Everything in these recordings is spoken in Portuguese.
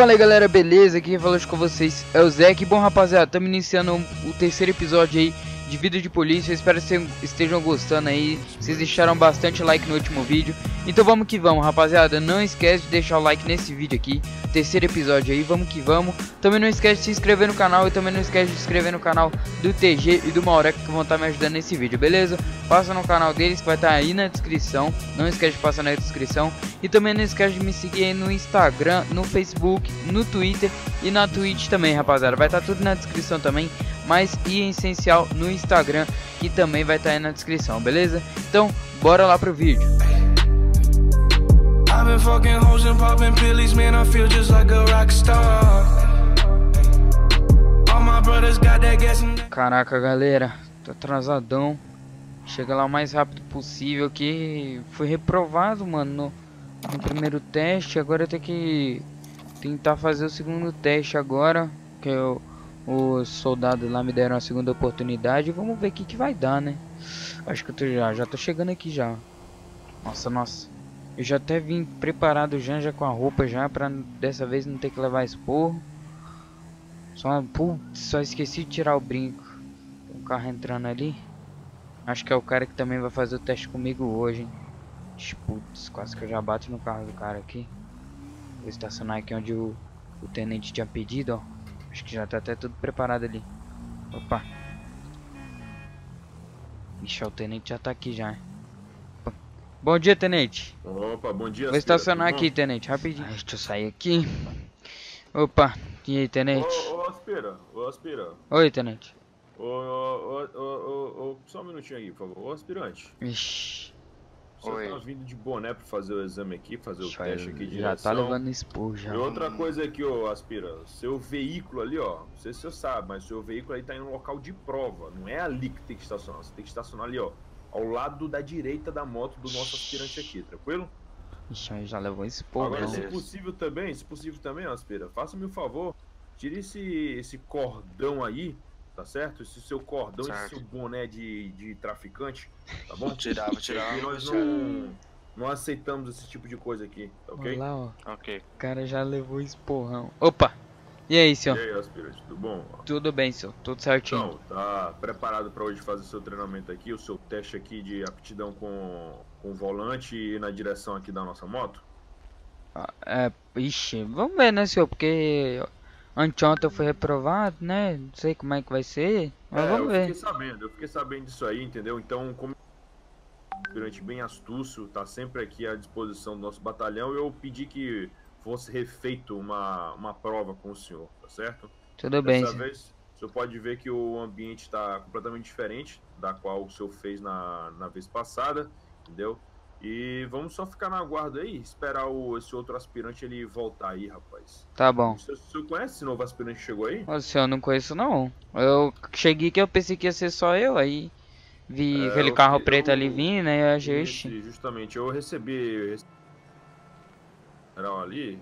Fala aí galera, beleza? Quem falou com vocês é o Zeca. Bom rapaziada, estamos iniciando o terceiro episódio aí de Vida de Polícia. Eu espero que vocês estejam gostando aí. Vocês deixaram bastante like no último vídeo. Então vamos que vamos rapaziada, não esquece de deixar o like nesse vídeo aqui, terceiro episódio aí, vamos que vamos. Também não esquece de se inscrever no canal e também não esquece de se inscrever no canal do TG e do Maureca, que vão estar me ajudando nesse vídeo, beleza? Passa no canal deles, vai estar aí na descrição, não esquece de passar na descrição. E também não esquece de me seguir aí no Instagram, no Facebook, no Twitter e na Twitch também rapaziada, vai estar tudo na descrição também. Mas e em essencial no Instagram, que também vai estar aí na descrição, beleza? Então bora lá pro vídeo. I've been fucking hoes and popping pills, man, I feel just like a rock star. All my brothers got that gas. Caraca, galera, tô atrasadão. Chega lá o mais rápido possível que fui reprovado, mano, no primeiro teste. Agora eu tenho que tentar fazer o segundo teste agora, que eu os soldados lá me deram a segunda oportunidade. Vamos ver o que vai dar, né? Acho que eu tô já tô chegando aqui já. Nossa. Eu já até vim preparado já com a roupa já, pra dessa vez não ter que levar esporro. Só esqueci de tirar o brinco. Tem um carro entrando ali. Acho que é o cara que também vai fazer o teste comigo hoje, hein? Putz, quase que eu já bato no carro do cara aqui. Vou estacionar aqui onde o tenente tinha pedido, ó. Acho que já tá até tudo preparado ali. Opa. Ixi, o tenente já tá aqui já. Opa. Bom dia, tenente. Opa, bom dia. Vou estacionar aqui, tenente, rapidinho. Ai, deixa eu sair aqui. Opa, e aí, tenente? Ô, aspira. Oi, tenente. Só um minutinho aqui, por favor. Ô, aspirante. Ixi. Você tá vindo de boné pra fazer o exame aqui, fazer o teste aqui de direção. Já tá levando expor já. E outra coisa aqui, ô Aspira, seu veículo ali, ó, não sei se você sabe, mas seu veículo aí tá em um local de prova, não é ali que tem que estacionar, você tem que estacionar ali, ó, ao lado da direita da moto do nosso aspirante aqui, tranquilo? Ixi, já levou expor. Agora, beleza. se possível também, ó, Aspira, faça-me o favor, tire esse cordão aí, tá certo? Esse seu cordão, certo. Esse seu boné de traficante, tá bom? Vou tirar. E nós não aceitamos esse tipo de coisa aqui, tá ok? Olha lá, ó. Ok. O cara já levou esporrão. Opa! E aí, senhor? E aí, aspirante, tudo bom? Tudo bem, senhor. Tudo certinho. Então, tá preparado pra hoje fazer seu treinamento aqui, o seu teste aqui de aptidão com o volante e na direção aqui da nossa moto? Ixi, vamos ver, né, senhor? Porque anteontem eu fui reprovado, né? Não sei como é que vai ser, mas vamos ver. Eu fiquei sabendo disso aí, entendeu? Então, como durante bem astúcio, tá sempre aqui à disposição do nosso batalhão, eu pedi que fosse refeito uma prova com o senhor, tá certo? Tudo bem. Dessa vez, o senhor pode ver que o ambiente tá completamente diferente da qual o senhor fez na vez passada, entendeu? E vamos só ficar na aguarda aí, esperar esse outro aspirante ele voltar aí, rapaz. Tá bom. Você conhece esse novo aspirante que chegou aí? Ô, senhor, eu não conheço não. Eu cheguei que eu pensei que ia ser só eu, aí vi aquele carro preto ali vindo, né? Eu achei. Justamente, eu recebi ali,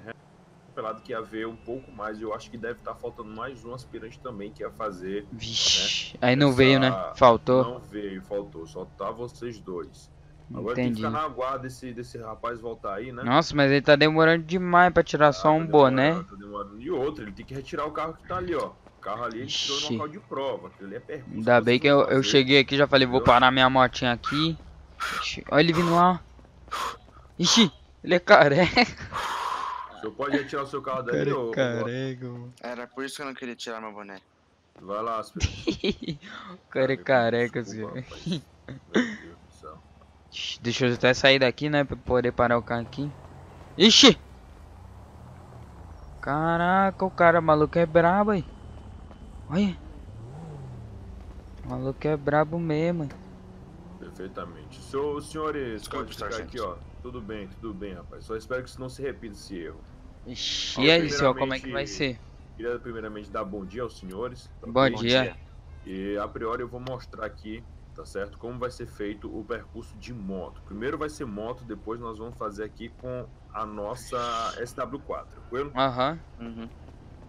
pelado que ia ver um pouco mais, eu acho que deve estar faltando mais um aspirante também que ia fazer. Vixe, né? Aí não veio, né? Faltou. Não veio, faltou, só tá vocês dois. Agora tem que ficar na guarda desse rapaz voltar aí, né? Nossa, mas ele tá demorando demais pra tirar só um boné. E outro, ele tem que retirar o carro que tá ali, ó. O carro ali, ele tirou no local de prova. Ele é pergunta. Ainda bem que eu cheguei aqui, já falei, vou parar minha motinha aqui. Ixi, olha ele vindo lá. Ixi, ele é careca. O senhor pode retirar o seu carro daí, ô? Careca, mano. Era por isso que eu não queria tirar meu boné. Vai lá, Aspira. O cara é careca, senhor. Meu Deus. Deixa eu até sair daqui, né? Pra poder parar o carro aqui. Ixi! Caraca, o cara maluco é brabo aí. Olha. O maluco é brabo mesmo. Hein? Perfeitamente. Senhores, pode ficar aqui, ó. Tudo bem, rapaz. Só espero que isso não se repita, esse erro. Ixi, e aí, senhor, como é que vai ser? Queria primeiramente dar bom dia aos senhores. Bom dia. E a priori eu vou mostrar aqui, tá certo? Como vai ser feito o percurso de moto. Primeiro vai ser moto, depois nós vamos fazer aqui com a nossa SW4, tranquilo? Uhum.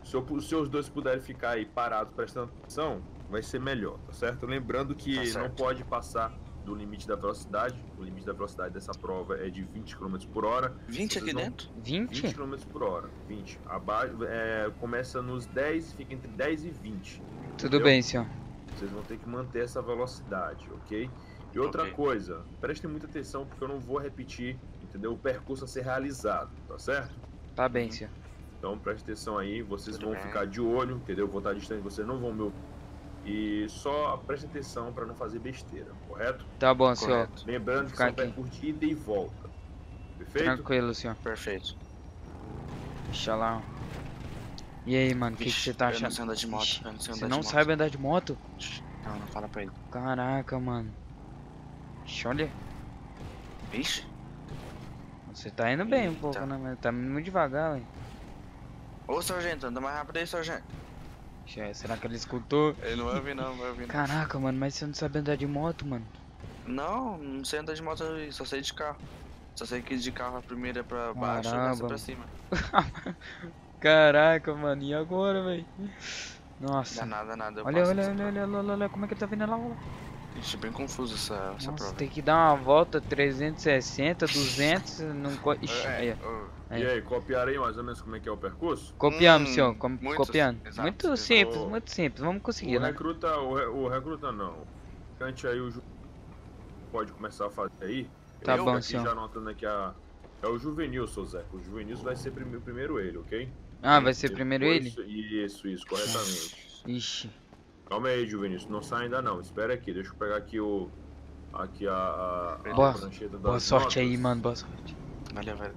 Se os dois puderem ficar aí parados prestando atenção, vai ser melhor, tá certo? Lembrando que não pode passar do limite da velocidade. O limite da velocidade dessa prova é de 20 km por hora. 20 aqui dentro? 20 km por hora. 20. Abaixo, começa nos 10, fica entre 10 e 20. Tudo bem, senhor. Vocês vão ter que manter essa velocidade, ok? E outra coisa, prestem muita atenção porque eu não vou repetir, entendeu? O percurso a ser realizado, tá certo? Tá bem, senhor. Então prestem atenção aí, vocês vão ficar de olho, entendeu? Vou estar distante, vocês não vão meu. E só prestem atenção para não fazer besteira, correto? Tá bom, senhor. Lembrando que são percurso de ida e volta. Perfeito? Tranquilo, senhor. Perfeito. Deixa lá. E aí, mano, o que você tá achando? Eu não sei andar de moto. Você não sabe andar de moto? Não, não fala pra ele. Caraca, mano. Olha. Vixe. Você tá indo bem um pouco, né? Mas tá muito devagar, velho. Ô, sargento, anda mais rápido aí, sargento. Será que ele escutou? Ele não vai ouvir, não, vai ouvir. Caraca, mano, mas você não sabe andar de moto, mano? Não, não sei andar de moto, só sei de carro. Só sei que de carro a primeira é pra baixo e essa pra cima. Caraca, mano, e agora, velho? Nossa. Nada. Olha, como é que ele tá vindo lá, Ixi, bem confuso essa prova. Tem que dar uma volta 360, 200, não... Ixi, E aí, copiaram aí mais ou menos como é que é o percurso? Copiamos, senhor, copiando. Muito simples, vamos conseguir, né? O recruta não. Cante aí o... Pode começar a fazer aí. Tá bom, senhor. Já anotando aqui é o Juvenil, seu Zeca. O Juvenil vai ser primeiro ele, ok? Ah, vai ser primeiro ele? Isso, corretamente. Ixi. Calma aí, Juvenício, não sai ainda não, espera aqui, deixa eu pegar aqui a prancheta da... Boa sorte aí, mano, boa sorte. Valeu, velho.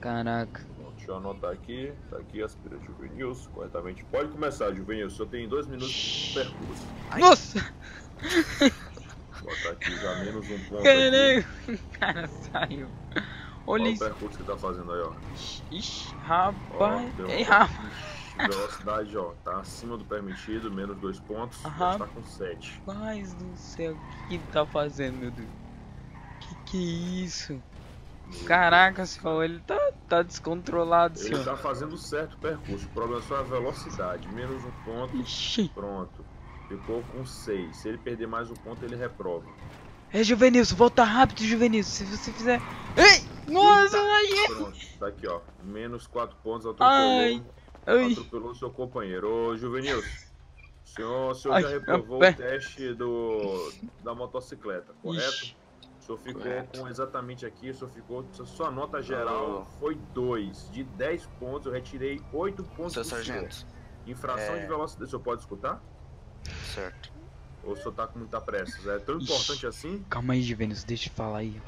Caraca. Bom, deixa eu anotar aqui, tá aqui, aspira Juvenício, corretamente. Pode começar, Juvenício, só tem 2 minutos de percurso. Nossa! Vou botar aqui já menos um ponto. Caraca, o cara saiu. Olha isso. Olha o percurso que tá fazendo aí, ó. Ixi, rapaz, ei, rapaz. Velocidade, ó, tá acima do permitido, menos 2 pontos, já tá com 7. Mas do céu, o que ele tá fazendo, meu Deus? Que é isso? Caraca, senhor, ele tá descontrolado, senhor. Ele tá fazendo certo o percurso, o problema só é a velocidade, menos 1 ponto, pronto. Ficou com 6, se ele perder mais 1 ponto, ele reprova. É, Juvenilson, volta rápido, Juvenilson, se você fizer... Ei, nossa, aí! Pronto, tá aqui, ó, menos 4 pontos, autocolou. Atropelou seu companheiro. Ô, Juvenilson, o senhor já reprovou o teste da motocicleta, correto? Ixi. O senhor ficou com exatamente aqui, o senhor ficou... Sua nota geral foi 2. De 10 pontos, eu retirei 8 pontos do sargento. Infração de velocidade, o senhor pode escutar? Certo. Ou o senhor tá com muita pressa? É tão importante assim? Calma aí, Juvenilson, deixa eu falar aí.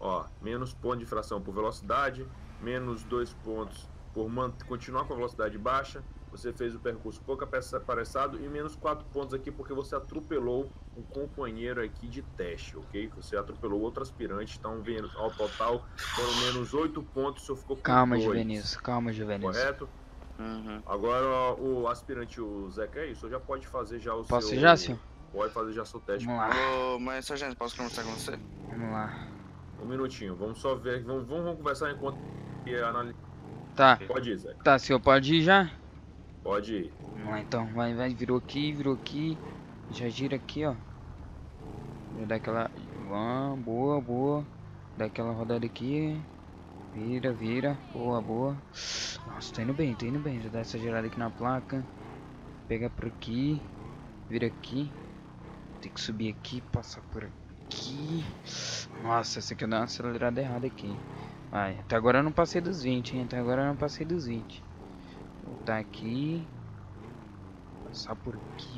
Ó, menos ponto de infração por velocidade, menos 2 pontos... Por continuar com a velocidade baixa, você fez o percurso pouco apressado e menos 4 pontos aqui porque você atropelou um companheiro aqui de teste, ok? Você atropelou outro aspirante, então ao total foram menos 8 pontos, o senhor ficou com 2. Calma, Juvenício. Correto? Uhum. Agora o aspirante, o Zeca, o senhor já pode fazer já o seu... Posso já, senhor? Pode fazer já o seu teste. Vamos lá. Mas, sargento, posso conversar com você? Vamos lá. Um minutinho, vamos só ver, vamos conversar enquanto analisar. Tá. Pode ir, Zé. Tá, senhor, pode ir já? Pode ir. Vamos lá então, vai, virou aqui. Já gira aqui, ó. Já dá aquela. Boa. Dá aquela rodada aqui. Vira. Boa. Nossa, tá indo bem. Já dá essa girada aqui na placa. Pega por aqui. Vira aqui. Tem que subir aqui, passar por aqui. Nossa, essa aqui eu dei uma acelerada errada aqui. Vai, até agora eu não passei dos 20, hein? Voltar aqui.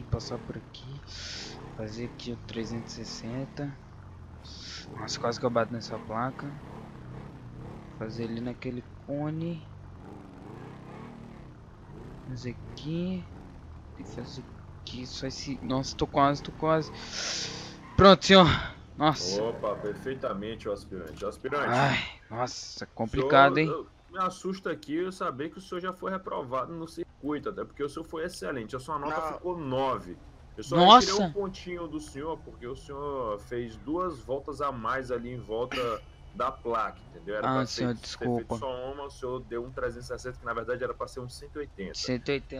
Passar por aqui. Fazer aqui o 360. Nossa, quase que eu bato nessa placa. Fazer ali naquele cone. Fazer aqui. Tem que fazer aqui, só esse... Nossa, tô quase. Pronto, senhor. Nossa. Opa, perfeitamente, o aspirante. Ai, nossa, complicado, senhor, hein? Me assusta aqui eu saber que o senhor já foi reprovado no circuito, até porque o senhor foi excelente. A sua nota ficou 9. Eu só retirei um pontinho do senhor, porque o senhor fez 2 voltas a mais ali em volta da placa, entendeu? Era pra senhor, desculpa. Feito só uma, o senhor deu um 360, que na verdade era pra ser um 180.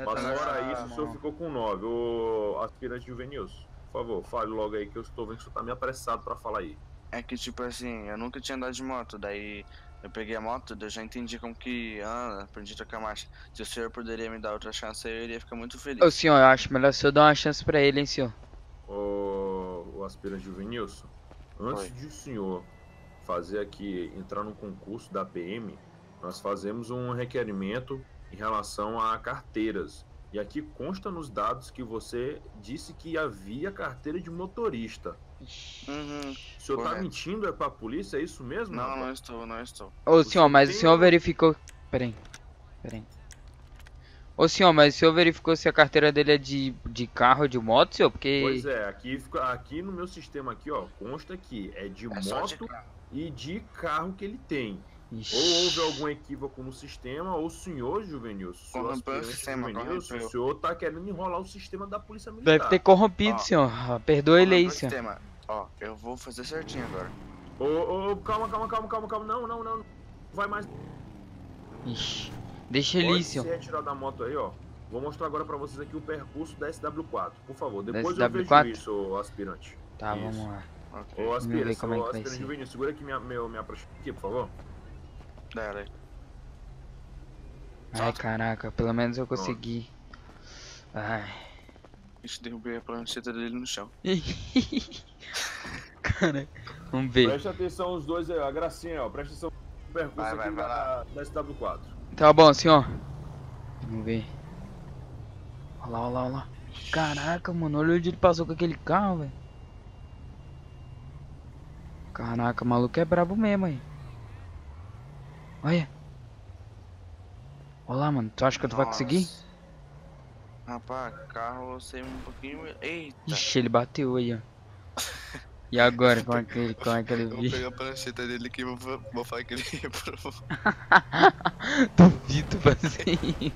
Mas fora isso, o senhor ficou com 9, o aspirante Juvenilson. Por favor, fale logo aí que eu estou vendo que você tá meio apressado pra falar aí. É que tipo assim, eu nunca tinha andado de moto, daí eu peguei a moto, eu já entendi como que anda, aprendi a trocar marcha. Se o senhor poderia me dar outra chance, eu iria ficar muito feliz. Ô senhor, eu acho melhor o senhor dar uma chance pra ele, hein senhor. Ô aspirante Juvenilson, antes de o senhor fazer aqui, entrar no concurso da PM, nós fazemos um requerimento em relação a carteiras. E aqui consta nos dados que você disse que havia carteira de motorista. Uhum, o senhor correto. Tá mentindo é pra polícia, é isso mesmo? Não, rapaz? não estou. Ô senhor, mas tem... o senhor verificou... Peraí. Ô senhor, mas o senhor verificou se a carteira dele é de carro ou de moto, senhor? Porque... Pois é, aqui no meu sistema aqui, ó, consta que é de moto e de carro que ele tem. Ixi. Ou houve algum equívoco no sistema, ou o senhor Juvenilson, o senhor tá querendo enrolar o sistema da polícia militar. Deve ter corrompido, senhor. Perdoa ele aí, senhor. Ó, eu vou fazer certinho agora. Calma. Não. Vai mais. Ixi. Deixa ele aí, senhor. Pode se retirar da moto aí, ó. Vou mostrar agora pra vocês aqui o percurso da SW4. Por favor, depois eu vejo isso, aspirante. Tá, isso. Vamos lá. Okay. Ô, aspirante, Juvenil, segura aqui minha aqui, por favor. Ai, caraca, pelo menos eu consegui. Ai. Ixi, derrubei a plancheta dele no chão. Cara, vamos ver. Presta atenção os dois aí, ó. A gracinha, ó. Presta atenção no percurso aqui da SW4. Tá bom, senhor. Vamos ver. Olha lá. Caraca, mano, olha onde ele passou com aquele carro, velho. Caraca, o maluco é brabo mesmo aí. Olha. Olha lá, mano. Tu acha que tu vai conseguir? Rapaz, carro eu sei um pouquinho... Eita. Ixi, ele bateu aí, ó. E agora? Como é que ele viu? Vou pegar a prancheta dele aqui e vou falar que ele reprovou. Duvido fazer isso.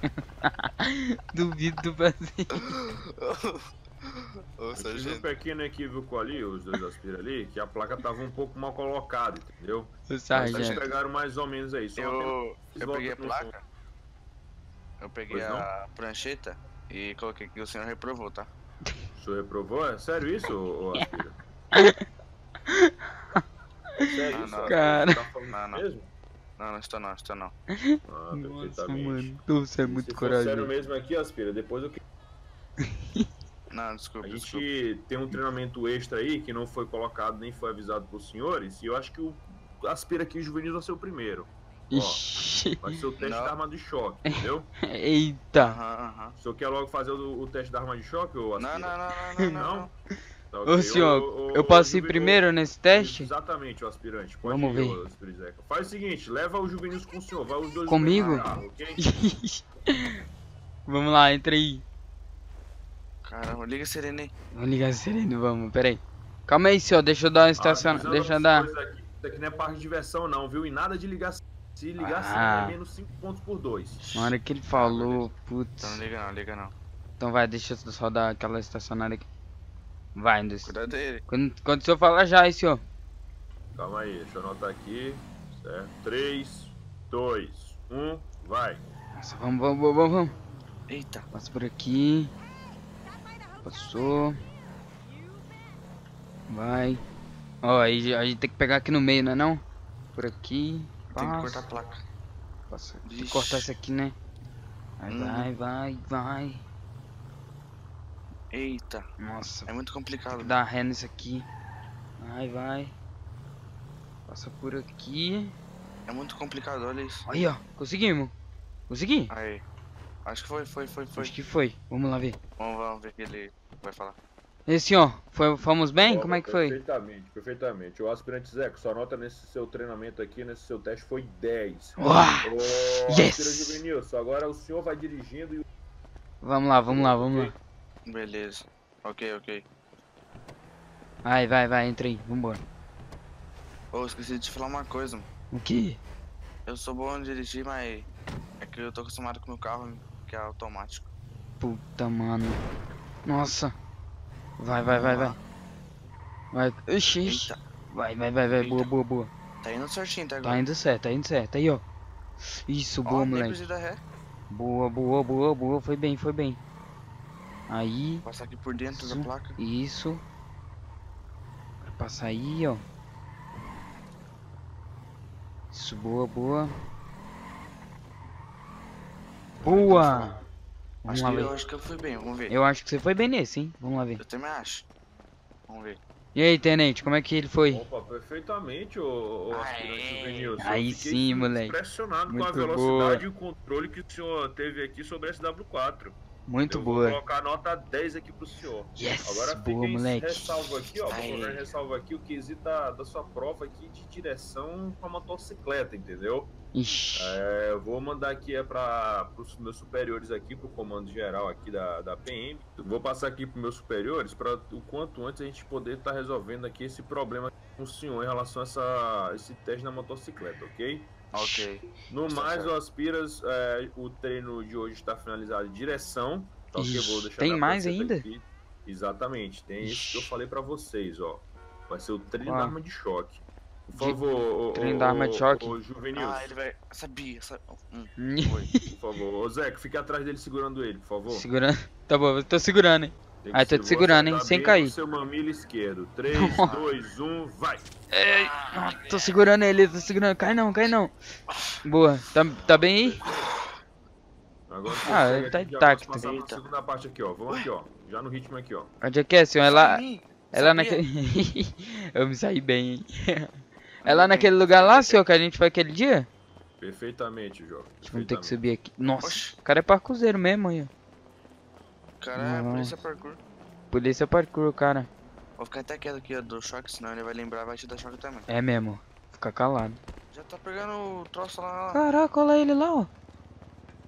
Eu tive um pequeno equívoco ali, os dois aspiram ali, que a placa tava um pouco mal colocada, entendeu? Vocês pegaram mais ou menos aí. Eu peguei a placa, eu peguei a prancheta e coloquei que o senhor reprovou, tá? O senhor reprovou? É sério isso, ô aspira? Sério isso, cara? Não estou não. Ah, perfeitamente. Você é muito corajoso. Sério mesmo aqui, aspira, depois eu... Não, desculpa. Tem um treinamento extra aí que não foi colocado nem foi avisado pros senhores. E eu acho que o aspira aqui, o Juvenil, vai ser o primeiro. Ó, vai ser o teste da arma de choque, entendeu? Eita! O senhor quer logo fazer o teste da arma de choque? Ou não. Tá, okay. Ô senhor, eu passei primeiro nesse teste? Exatamente, o aspirante. Pode Vamos ir, ver. Zeca. Faz o seguinte: leva o Juvenil com o senhor. Vai os dois comigo? Carro, okay? Vamos lá, entra aí. Caramba, liga sereno aí. Vamos ligar sereno, vamos, peraí. Calma aí, senhor, deixa eu dar uma estacionada. Deixa eu andar. Isso aqui não é parque de diversão, não, viu? E nada de ligar. Se ligar sereno é menos 5 pontos por 2. Na hora que ele falou, putz. Então não liga não. Então vai, deixa eu só dar aquela estacionada aqui. Vai, Anderson. Cuidado dele. Quando o senhor falar já, hein, senhor? Calma aí, deixa eu anotar aqui. Certo. 3, 2, 1, vai. Nossa, vamos. Eita. Passa por aqui. Passou. Vai. Ó, aí a gente tem que pegar aqui no meio, não é? Por aqui. Tem que cortar a placa. Tem que cortar isso aqui, né? Vai. Eita. Nossa. É muito complicado. Tem que dar ré nisso aqui. Vai. Passa por aqui. É muito complicado, olha isso. Aí, ó. Conseguimos. Consegui. Aí. Acho que foi. Acho que foi. Vamos lá ver. Vamos ver o que ele vai falar. E senhor, fomos bem? Como é que foi? Perfeitamente. O aspirante Zeca, sua nota nesse seu treinamento aqui, nesse seu teste, foi 10. Yes! Juvenilson, agora o senhor vai dirigindo e... Vamos lá. Beleza. Ok. Vai, entra aí. Vambora. Eu esqueci de te falar uma coisa, mano. O quê? Eu sou bom em dirigir, mas... é que eu tô acostumado com o meu carro, que é automático. Puta, mano. Nossa. Vai. Ixi. Vai. Boa. Tá indo certinho, tá agora. Tá indo certo. Aí, ó. Isso, boa, moleque. Boa. Foi bem. Aí. Passar aqui por dentro da placa. Isso. Passar aí, ó. Isso, boa, boa. Boa! Vamos lá ver. Eu acho que eu fui bem, vamos ver. Eu acho que você foi bem nesse, hein? Vamos lá ver. Eu também acho. Vamos ver. E aí, tenente, como é que ele foi? Opa, perfeitamente, o aspirante juvenil. Aí sim, moleque. Impressionado muito com a velocidade boa. E o controle que o senhor teve aqui sobre a SW4. Muito boa. Vou colocar a nota 10 aqui pro senhor. Yes, agora boa, moleque. Ressalvo aqui, ó. Vou colocar ressalvo aqui o quesito da sua prova aqui de direção com a motocicleta, entendeu? Ixi. É, vou mandar aqui para os meus superiores aqui, pro comando geral aqui da PM. Vou passar aqui para meus superiores para o quanto antes a gente poder estar resolvendo aqui esse problema com o senhor em relação a esse teste na motocicleta, ok? Ok. No mais, o Aspiras, o treino de hoje está finalizado em direção. Tá, okay, vou deixar tem mais ainda? Aqui. Exatamente, tem isso que eu falei para vocês, ó. Vai ser o treino da arma de choque. Por favor, treino da arma de choque. Juvenil. Ah, ele vai. Sabia. Por favor. Ô, Zeca, fica atrás dele segurando ele, por favor. Segurando. Tá bom, eu tô segurando, hein? Aí tô te segurando, hein? Sem cair. Seu mamilo esquerdo. 3, 2, 1, vai! Ei, tô segurando ele, tô segurando. Cai não, cai não. Boa. Tá bem aí? Agora ele tá intacto. Vamos na segunda parte aqui, ó. Vamos aqui, ó. Já no ritmo aqui, ó. Onde é que é, senhor? É lá. É lá naquele. Eu me saí bem, hein? É lá naquele lugar lá, senhor, que a gente foi aquele dia? Perfeitamente, João. Vamos ter que subir aqui. Nossa, o cara é parkourzeiro mesmo aí, ó. Cara, polícia parkour. Polícia parkour, cara. Vou ficar até quieto aqui, ó, do choque, senão ele vai lembrar, vai te dar choque também. É mesmo, fica calado. Já tá pegando o troço lá. Caraca, olha ele lá, ó.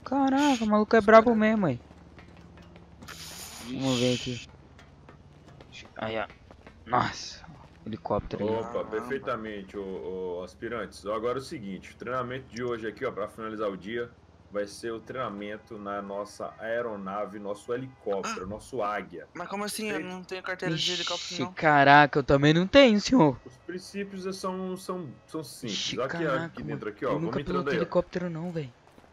Caraca, o maluco é brabo mesmo aí. Vamos ver aqui. Aí, ó. Nossa, helicóptero. Opa, perfeitamente, ô, aspirantes. Agora é o seguinte, o treinamento de hoje aqui, ó, pra finalizar o dia. Vai ser o treinamento na nossa aeronave, nosso helicóptero, nosso águia. Mas como assim? Eu não tenho carteira de helicóptero, não. Caraca, eu também não tenho, senhor. Os princípios são simples. Ixi, aqui dentro, aqui, ó. Eu nunca piloto helicóptero, não, velho.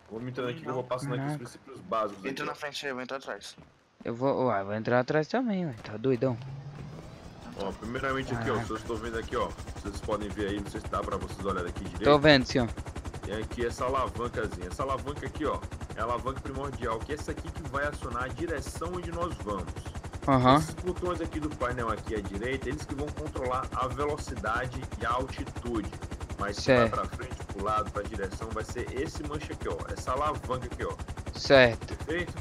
Vamos entrando aqui, que eu vou passando aqui os princípios básicos. Entra na frente aí, eu vou entrar atrás. Eu vou entrar atrás também, velho. Tá doidão. Ó, primeiramente aqui, ó. Se eu estou vendo aqui, ó. Vocês podem ver aí, não sei se dá pra vocês olharem aqui direito. Tô vendo, senhor. Tem aqui essa alavancazinha. Essa alavanca aqui, ó, é a alavanca primordial, que é essa aqui que vai acionar a direção onde nós vamos. Esses botões aqui do painel aqui à direita, eles que vão controlar a velocidade e a altitude. Mas se vai pra frente, pro lado, pra direção, vai ser esse manche aqui, ó. Essa alavanca aqui, ó. Certo. Perfeito?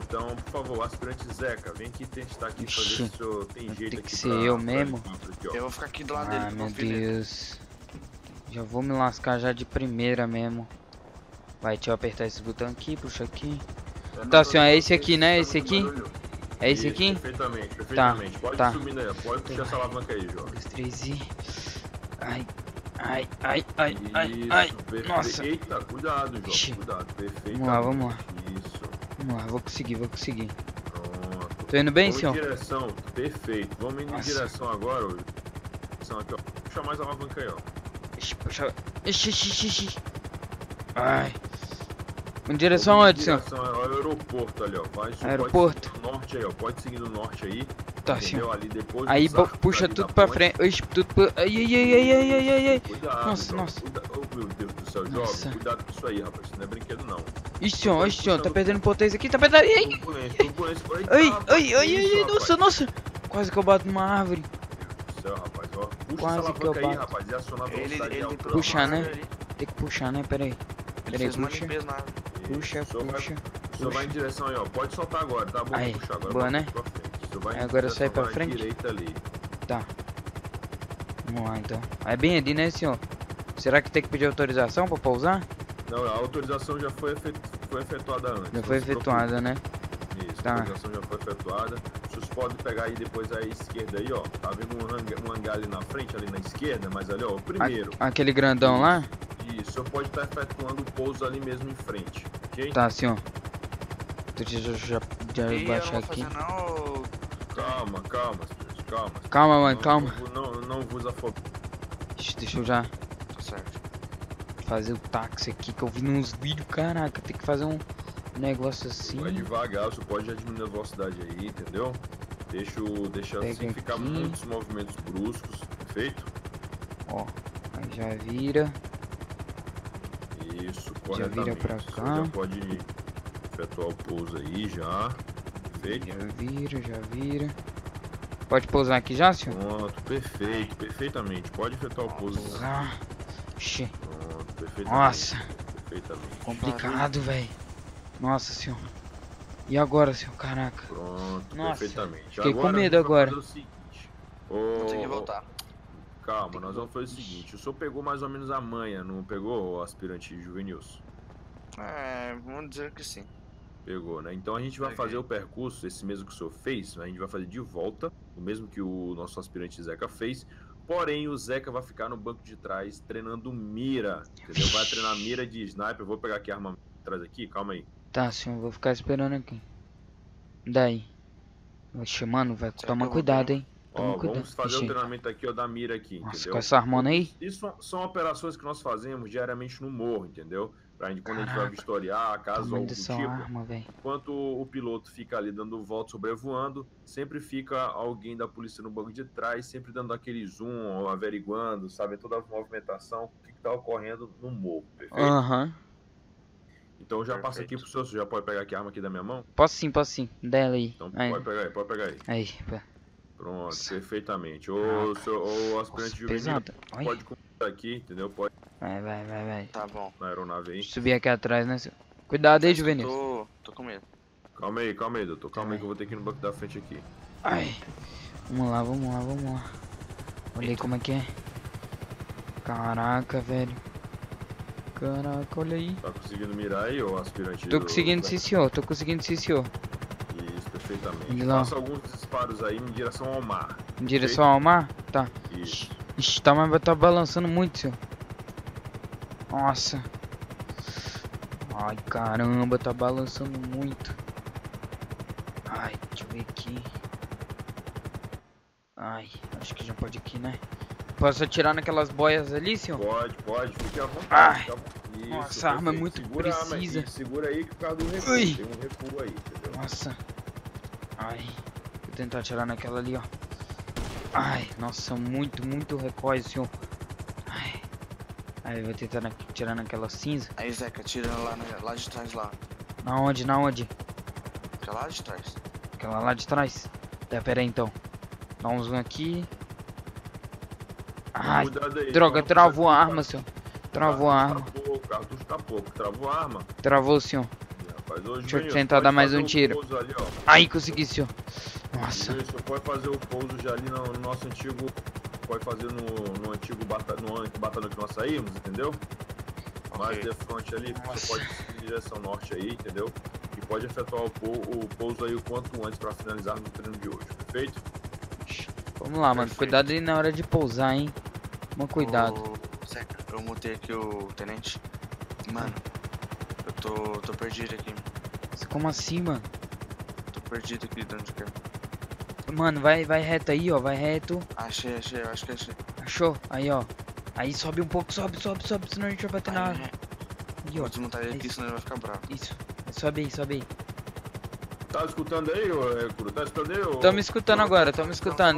Então, por favor, aspirante Zeca, vem aqui testar aqui, fazer se eu tenho jeito aqui. Tem que ser eu mesmo? Aqui, eu vou ficar aqui do lado dele. Ah, meu Deus. Já vou me lascar já de primeira mesmo. Vai, deixa eu apertar esse botão aqui, puxa aqui. Tá, senhor, é esse aqui, né? É esse aqui? É esse aqui? Perfeitamente, perfeitamente. Pode subir, né? Pode puxar essa alavanca aí, João. 2, 3 e... Ai, ai, ai, ai, ai, nossa. Eita, cuidado, João, cuidado. Perfeito. Vamos lá, vamos lá. Isso. Vamos lá, vou conseguir, vou conseguir. Pronto. Tô indo bem, senhor? Direção, perfeito. Vamos indo em direção agora, ó. Aqui, ó. Puxa mais a alavanca aí, ó. Puxa. Ai. Em direção aonde, senhor? Ao aeroporto ali, ó. Vai, aeroporto. Pode seguir no norte aí, ó. Pode seguir no norte aí. Tá, senhor. Ali depois aí puxa tudo pra frente. Ixi, tudo pra... Ai, ai, ai, ai, ai, ai, ai. Cuidado, nossa, João. Nossa. Cuidado. Oh, meu Deus do céu, jovem. Cuidado com isso aí, rapaz. Isso não é brinquedo, não. Ixi, senhor. Tá perdendo potência aqui. Tá perdendo... Ai, ai, ai, ai, ai. Nossa, nossa. Quase que eu bato numa árvore. Rapaz, ó. Puxa quase que eu bato. Aí, rapaz, ele puxa, né? Tem que puxar, né? Pera aí. Pera aí, puxa. Puxa, puxa. Só vai em direção aí, ó. Pode soltar agora, tá bom? Aí, puxa agora. Boa, né? Vai agora sai pra frente. Direita ali. Tá. Vamos lá, então. É bem ali, né, senhor? Será que tem que pedir autorização pra pousar? Não, a autorização já foi efetuada antes. Já foi efetuada, né? Isso, a autorização já foi efetuada. Vocês podem pegar aí depois à esquerda aí, ó. Tá vendo um hangar ali na frente, ali na esquerda, mas ali, ó, o primeiro. Aquele grandão lá? Isso, o senhor pode estar efetuando o pouso ali mesmo em frente, ok? Tá, senhor. Deixa eu já baixar aqui. Não... Calma, calma, senhores, calma. Calma, mano, calma. Não vou desafogar. Deixa eu já... Tá certo. Fazer o táxi aqui, que eu vi nos vídeos, caraca, tem que fazer um... negócio assim. Vai devagar, você pode diminuir a velocidade aí, entendeu? Deixa assim, ficar muitos movimentos bruscos, perfeito? Ó, aí já vira. Isso, já vira pra cá. Você já pode efetuar o pouso aí, já. Perfeito? Já vira. Pode pousar aqui já, senhor? Pronto, perfeito, perfeitamente. Pode efetuar o pouso. Oxi. Pronto, perfeitamente. Nossa. Perfeitamente. Complicado, velho. Nossa, senhor. E agora, senhor? Caraca. Pronto, nossa, perfeitamente. Fiquei agora, com medo agora. Vamos fazer o seguinte. Consegui voltar. Calma, nós vamos fazer o seguinte. O senhor pegou mais ou menos a manha, não pegou, aspirante Juvenilson? É, vamos dizer que sim. Pegou, né? Então a gente vai fazer o percurso, esse mesmo que o senhor fez, a gente vai fazer de volta, o mesmo que o nosso aspirante Zeca fez, porém o Zeca vai ficar no banco de trás treinando mira, entendeu? Vai treinar mira de sniper. Eu vou pegar aqui a arma atrás aqui, calma aí. Tá, senhor, vou ficar esperando aqui. Daí. Oxe, mano, vai tomar cuidado, hein? Ó, vamos fazer o treinamento aqui, ó, da mira aqui, nossa, entendeu? Com essa armona aí? Isso são operações que nós fazemos diariamente no morro, entendeu? Pra gente, quando a gente vai vistoriar a casa ou algum tipo, arma, enquanto o piloto fica ali dando volta, sobrevoando, sempre fica alguém da polícia no banco de trás, sempre dando aquele zoom, averiguando, sabe, toda a movimentação, o que tá ocorrendo no morro, perfeito? Aham. Então já passa aqui pro senhor, já pode pegar aqui a arma aqui da minha mão? Posso sim, dela aí. Então aí. Pode pegar aí. Aí, pronto, nossa, perfeitamente. O aspirante Juvenil pode começar aqui, entendeu? Pode. Vai. Tá bom. Na aeronave aí. Subir aqui atrás, né, senhor? Cuidado aí, Juvenil. Tô com medo. Calma aí, doutor. Calma aí que eu vou ter que ir no banco da frente aqui. Ai. Vamos lá. Olha aí como é que é. Caraca, velho. Caraca, olha aí. Tá conseguindo mirar aí, ô aspirante? Tô conseguindo sim, senhor. Isso, perfeitamente. Faça alguns disparos aí em direção ao mar. Em direção ao mar? Tá. Isso. Ixi, tá, mas vai estar balançando muito, senhor. Nossa. Ai, caramba, tá balançando muito. Ai, deixa eu ver aqui. Ai, acho que já pode aqui, né? Posso atirar naquelas boias ali, senhor? Pode, fique à vontade. Ai, isso, nossa, a arma é muito precisa. Segura aí que por causa do recuo. Ui. Tem um recuo aí, entendeu? Nossa. Ai, vou tentar atirar naquela ali, ó. Ai, nossa, muito recoil, senhor. Ai, aí eu vou tentar tirar naquela cinza. Aí, Zeca, tira lá de trás, lá. Na onde? Aquela lá de trás. Aquela lá de trás? Tá, pera aí, então. Dá um zoom aqui. Ai, aí, droga, travou a arma, senhor. Travou a arma. Travou a arma. Travou, senhor. Deixa eu tentar dar mais um tiro. Aí, consegui, senhor. Nossa. Isso, pode fazer o pouso já ali no nosso antigo. Pode fazer no antigo batalhão que nós saímos, entendeu? Mais de frente ali, você pode seguir em direção norte aí, entendeu? E pode efetuar o pouso aí o quanto antes pra finalizar no treino de hoje, perfeito? Vamos lá, mano. Cuidado aí na hora de pousar, hein? Toma cuidado. Eu montei aqui o tenente. Mano, eu tô perdido aqui. Como assim, mano? Tô perdido aqui dentro de campo. Mano, vai reto aí, ó, vai reto. Achei, acho que achei. Achou? Aí, ó. Aí sobe um pouco, sobe, senão a gente vai bater na área. Aí, ó. Vou desmontar ele aqui, senão ele vai ficar bravo. Isso, sobe aí. Tá escutando aí, ô Recuro? Tá escutando aí, ô? Tô me escutando agora.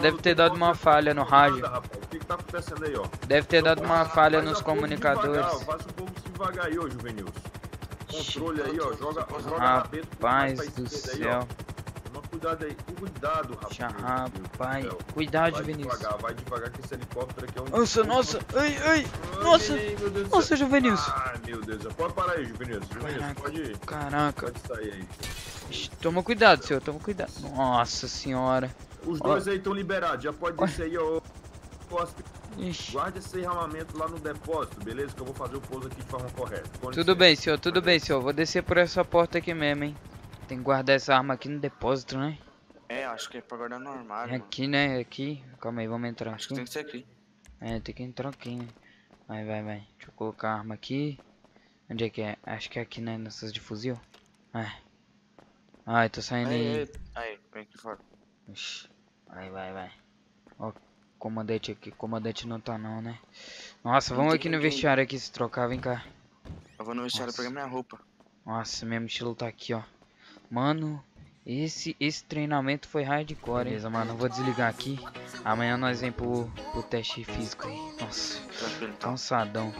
Deve ter dado uma falha no rádio. O que tá acontecendo aí, ó? Deve ter dado uma falha nos comunicadores. Faz um pouco devagar aí, ô Juvenilson. Controle aí, ó. Joga na B. Rapaz do céu. Cuidado aí, cuidado, rapaz. Rapaz, cuidado, Juvenilson. Vai devagar que esse helicóptero aqui é um... Nossa, ai, nossa. Nossa, Juvenilson. Ai, meu Deus, pode parar aí, Juvenilson, pode ir. Caraca. Pode sair aí. Toma cuidado, senhor, toma cuidado. Nossa senhora. Os dois aí estão liberados, já pode descer aí, ó. Guarda esse armamento lá no depósito, beleza? Que eu vou fazer o pouso aqui de forma correta. Tudo bem, senhor. Vou descer por essa porta aqui mesmo, hein? Tem que guardar essa arma aqui no depósito, né? É, acho que é pra guardar no armário. É aqui, né? É aqui. Calma aí, vamos entrar. Acho que tem que ser aqui. É, tem que entrar aqui, né? Vai. Deixa eu colocar a arma aqui. Onde é que é? Acho que é aqui, né? Nessas de fuzil. Ai, tô saindo aí. Aí, vem aqui fora. Vai. Ó, comandante aqui. Comandante não tá não, né? Nossa, vamos aqui no vestiário aqui se trocar, vem cá. Eu vou no vestiário pegar minha roupa. Nossa, minha mochila tá aqui, ó. Mano, esse treinamento foi hardcore, hein? Beleza, mano, eu vou desligar aqui. Amanhã nós vem pro teste físico aí. Nossa, cansadão.